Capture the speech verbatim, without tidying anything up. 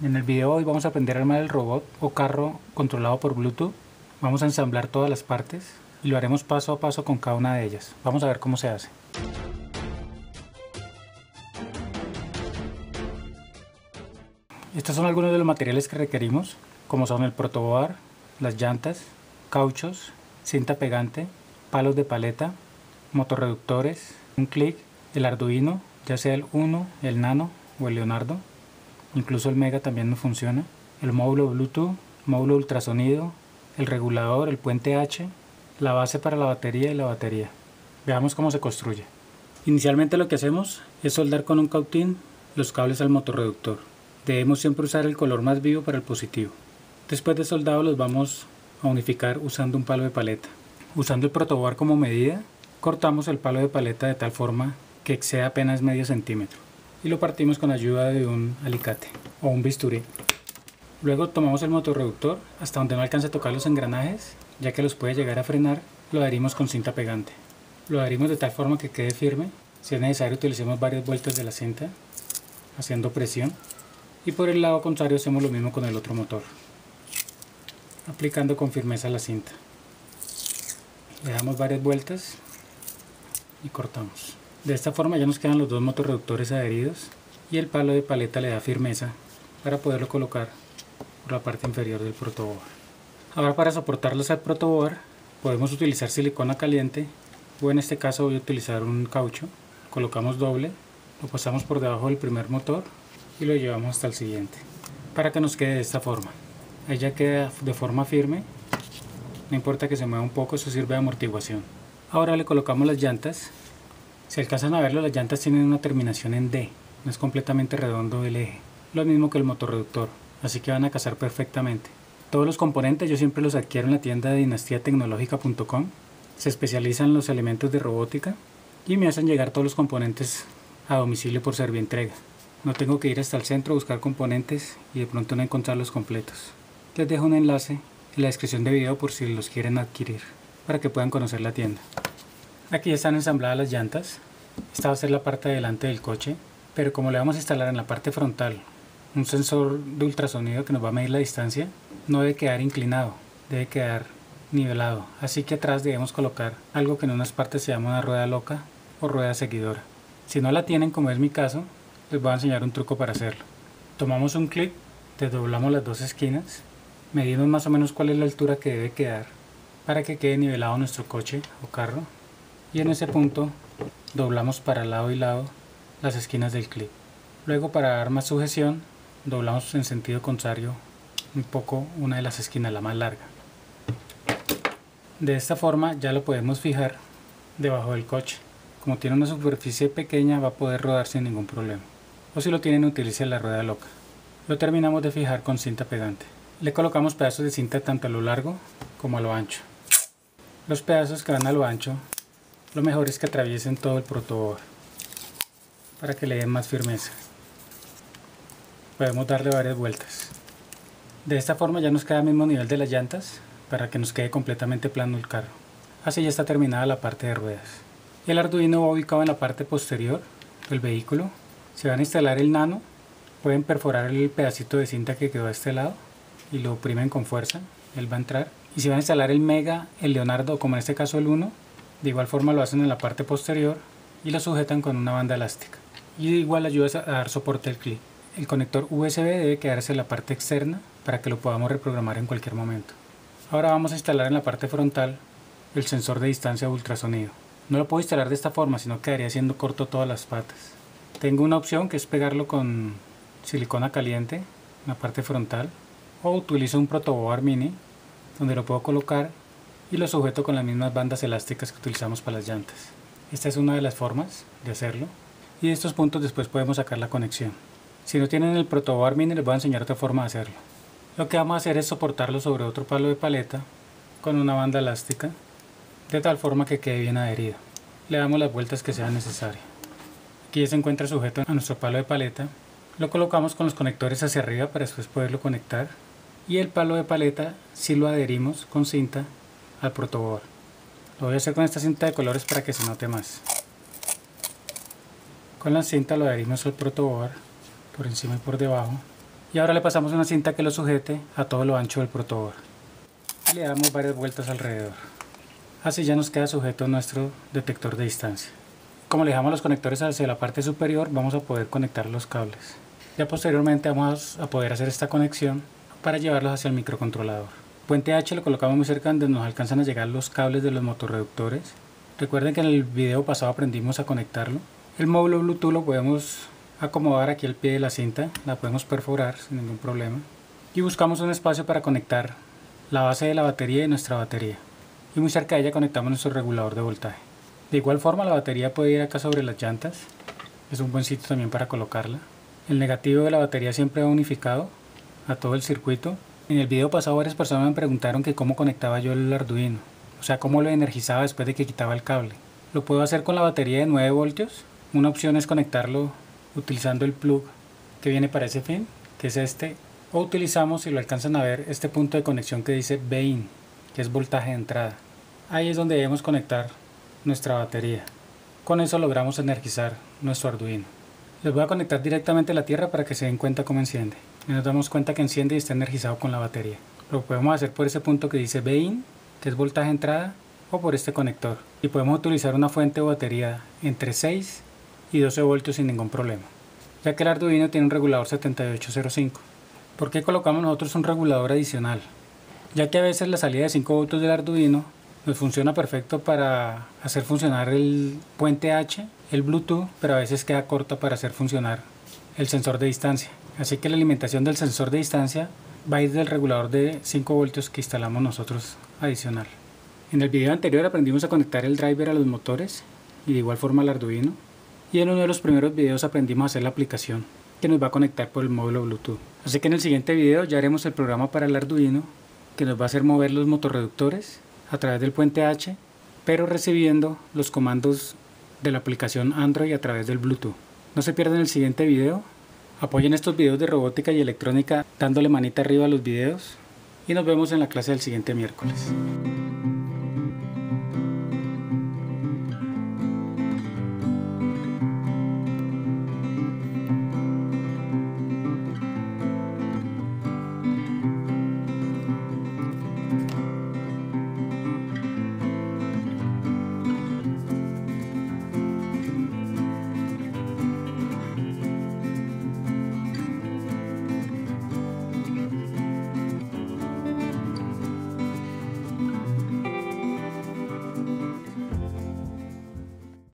En el video de hoy vamos a aprender a armar el robot o carro controlado por Bluetooth. Vamos a ensamblar todas las partes y lo haremos paso a paso con cada una de ellas. Vamos a ver cómo se hace. Estos son algunos de los materiales que requerimos, como son el protoboard, las llantas, cauchos, cinta pegante, palos de paleta, motorreductores, un clic, el Arduino, ya sea el UNO, el Nano o el Leonardo. Incluso el Mega también no funciona. El módulo Bluetooth, módulo ultrasonido, el regulador, el puente H, la base para la batería y la batería. Veamos cómo se construye. Inicialmente lo que hacemos es soldar con un cautín los cables al motorreductor. Debemos siempre usar el color más vivo para el positivo. Después de soldado los vamos a unificar usando un palo de paleta. Usando el protoboard como medida, cortamos el palo de paleta de tal forma que exceda apenas medio centímetro. Y lo partimos con ayuda de un alicate o un bisturí. Luego tomamos el motorreductor hasta donde no alcance a tocar los engranajes, ya que los puede llegar a frenar. Lo adherimos con cinta pegante. Lo adherimos de tal forma que quede firme. Si es necesario utilicemos varias vueltas de la cinta haciendo presión, y por el lado contrario hacemos lo mismo con el otro motor, aplicando con firmeza la cinta. Le damos varias vueltas y cortamos. De esta forma ya nos quedan los dos motorreductores adheridos y el palo de paleta le da firmeza para poderlo colocar por la parte inferior del protoboard. Ahora, para soportarlos al protoboard podemos utilizar silicona caliente, o en este caso voy a utilizar un caucho. Colocamos doble, lo pasamos por debajo del primer motor y lo llevamos hasta el siguiente para que nos quede de esta forma. Ahí ya queda de forma firme, no importa que se mueva un poco, eso sirve de amortiguación. Ahora le colocamos las llantas. Si alcanzan a verlo, las llantas tienen una terminación en D, no es completamente redondo el eje, lo mismo que el motorreductor, así que van a casar perfectamente. Todos los componentes yo siempre los adquiero en la tienda de dinastía tecnológica punto com, se especializan en los elementos de robótica y me hacen llegar todos los componentes a domicilio por servientrega. No tengo que ir hasta el centro a buscar componentes y de pronto no encontrarlos completos. Les dejo un enlace en la descripción de video por si los quieren adquirir, para que puedan conocer la tienda. Aquí ya están ensambladas las llantas. Esta va a ser la parte de delante del coche, pero como le vamos a instalar en la parte frontal un sensor de ultrasonido que nos va a medir la distancia, no debe quedar inclinado, debe quedar nivelado. Así que atrás debemos colocar algo que en unas partes se llama una rueda loca o rueda seguidora. Si no la tienen, como es mi caso, les voy a enseñar un truco para hacerlo. Tomamos un clip, desdoblamos las dos esquinas, medimos más o menos cuál es la altura que debe quedar para que quede nivelado nuestro coche o carro. Y en ese punto doblamos para lado y lado las esquinas del clip. Luego, para dar más sujeción, doblamos en sentido contrario un poco una de las esquinas, la más larga. De esta forma ya lo podemos fijar debajo del coche. Como tiene una superficie pequeña, va a poder rodar sin ningún problema, o si lo tienen, utilicen la rueda loca. Lo terminamos de fijar con cinta pegante. Le colocamos pedazos de cinta tanto a lo largo como a lo ancho. Los pedazos que van a lo ancho, lo mejor es que atraviesen todo el protoboard para que le den más firmeza. Podemos darle varias vueltas. De esta forma ya nos queda al mismo nivel de las llantas para que nos quede completamente plano el carro. Así ya está terminada la parte de ruedas. El Arduino va ubicado en la parte posterior del vehículo. Si van a instalar el Nano, pueden perforar el pedacito de cinta que quedó a este lado y lo oprimen con fuerza, él va a entrar. Y si van a instalar el Mega, el Leonardo, como en este caso el UNO, de igual forma lo hacen en la parte posterior y lo sujetan con una banda elástica. Y de igual ayuda a dar soporte al clip. El conector U S B debe quedarse en la parte externa para que lo podamos reprogramar en cualquier momento. Ahora vamos a instalar en la parte frontal el sensor de distancia ultrasonido. No lo puedo instalar de esta forma, sino quedaría siendo corto todas las patas. Tengo una opción que es pegarlo con silicona caliente en la parte frontal, o utilizo un protoboard mini donde lo puedo colocar y lo sujeto con las mismas bandas elásticas que utilizamos para las llantas. Esta es una de las formas de hacerlo, y de estos puntos después podemos sacar la conexión. Si no tienen el protoboard mini, les voy a enseñar otra forma de hacerlo. Lo que vamos a hacer es soportarlo sobre otro palo de paleta con una banda elástica de tal forma que quede bien adherido. Le damos las vueltas que sean necesarias. Aquí ya se encuentra sujeto a nuestro palo de paleta. Lo colocamos con los conectores hacia arriba para después poderlo conectar, y el palo de paleta si lo adherimos con cinta al protoboard. Lo voy a hacer con esta cinta de colores para que se note más. Con la cinta lo adherimos al protoboard por encima y por debajo, y ahora le pasamos una cinta que lo sujete a todo lo ancho del protoboard y le damos varias vueltas alrededor. Así ya nos queda sujeto nuestro detector de distancia. Como le dejamos los conectores hacia la parte superior, vamos a poder conectar los cables. Ya posteriormente vamos a poder hacer esta conexión para llevarlos hacia el microcontrolador. Puente H lo colocamos muy cerca donde nos alcanzan a llegar los cables de los motorreductores. Recuerden que en el video pasado aprendimos a conectarlo. El módulo Bluetooth lo podemos acomodar aquí al pie de la cinta, la podemos perforar sin ningún problema. Y buscamos un espacio para conectar la base de la batería y nuestra batería. Y muy cerca de ella conectamos nuestro regulador de voltaje. De igual forma la batería puede ir acá sobre las llantas, es un buen sitio también para colocarla. El negativo de la batería siempre va unificado a todo el circuito. En el video pasado varias personas me preguntaron que cómo conectaba yo el Arduino, o sea cómo lo energizaba después de que quitaba el cable. Lo puedo hacer con la batería de nueve voltios, una opción es conectarlo utilizando el plug que viene para ese fin, que es este, o utilizamos, si lo alcanzan a ver, este punto de conexión que dice B I N, que es voltaje de entrada. Ahí es donde debemos conectar nuestra batería. Con eso logramos energizar nuestro Arduino. Les voy a conectar directamente a la tierra para que se den cuenta cómo enciende. Y nos damos cuenta que enciende y está energizado con la batería. Lo podemos hacer por ese punto que dice V I N, que es voltaje entrada, o por este conector. Y podemos utilizar una fuente o batería entre seis y doce voltios sin ningún problema, ya que el Arduino tiene un regulador setenta y ocho cero cinco. ¿Por qué colocamos nosotros un regulador adicional? Ya que a veces la salida de cinco voltios del Arduino nos funciona perfecto para hacer funcionar el puente H, el Bluetooth, pero a veces queda corta para hacer funcionar el sensor de distancia. Así que la alimentación del sensor de distancia va a ir del regulador de cinco voltios que instalamos nosotros adicional. En el video anterior aprendimos a conectar el driver a los motores y de igual forma al Arduino. Y en uno de los primeros videos aprendimos a hacer la aplicación que nos va a conectar por el módulo Bluetooth. Así que en el siguiente video ya haremos el programa para el Arduino que nos va a hacer mover los motorreductores a través del puente H, pero recibiendo los comandos de la aplicación Android a través del Bluetooth. No se pierdan el siguiente video, apoyen estos videos de robótica y electrónica dándole manita arriba a los videos y nos vemos en la clase del siguiente miércoles.